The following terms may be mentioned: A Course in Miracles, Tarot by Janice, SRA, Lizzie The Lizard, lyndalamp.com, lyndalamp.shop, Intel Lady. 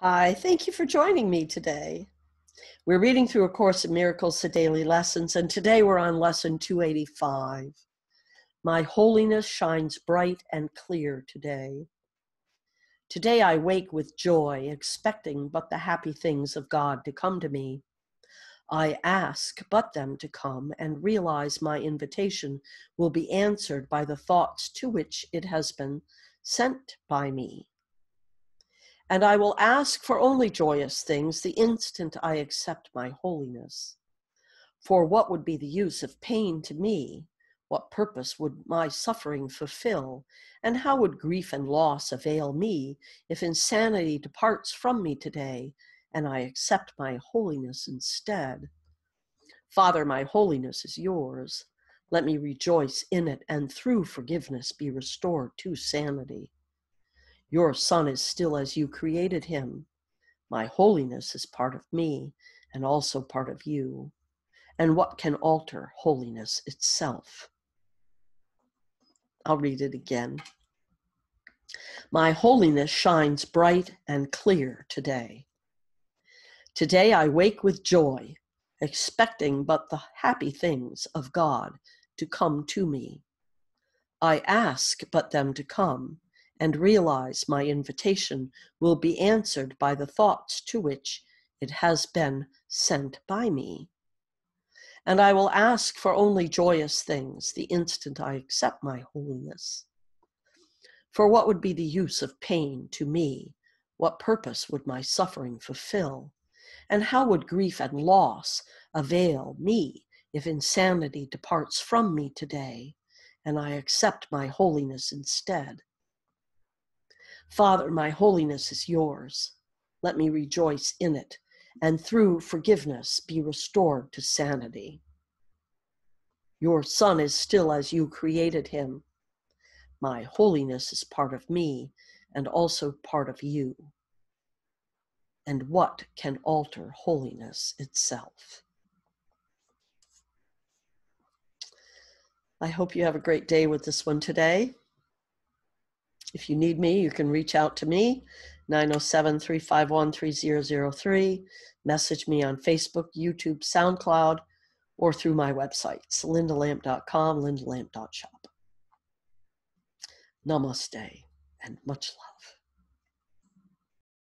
Hi, thank you for joining me today. We're reading through A Course in Miracles, the Daily Lessons, and today we're on Lesson 285. My holiness shines bright and clear today. Today I wake with joy, expecting but the happy things of God to come to me. I ask but them to come and realize my invitation will be answered by the thoughts to which it has been sent by me. And I will ask for only joyous things the instant I accept my holiness. For what would be the use of pain to me? What purpose would my suffering fulfill? And how would grief and loss avail me if insanity departs from me today and I accept my holiness instead? Father, my holiness is yours. Let me rejoice in it and through forgiveness be restored to sanity. Your son is still as you created him. My holiness is part of me and also part of you. And what can alter holiness itself? I'll read it again. My holiness shines bright and clear today. Today I wake with joy, expecting but the happy things of God to come to me. I ask but them to come and realize my invitation will be answered by the thoughts to which it has been sent by me. And I will ask for only joyous things the instant I accept my holiness. For what would be the use of pain to me? What purpose would my suffering fulfill? And how would grief and loss avail me if insanity departs from me today and I accept my holiness instead? Father, my holiness is yours. Let me rejoice in it, and through forgiveness be restored to sanity. Your son is still as you created him. My holiness is part of me, and also part of you. And what can alter holiness itself? I hope you have a great day with this one today. If you need me, you can reach out to me, 907-351-3003. Message me on Facebook, YouTube, SoundCloud, or through my websites, lyndalamp.com, lyndalamp.shop. Namaste and much love.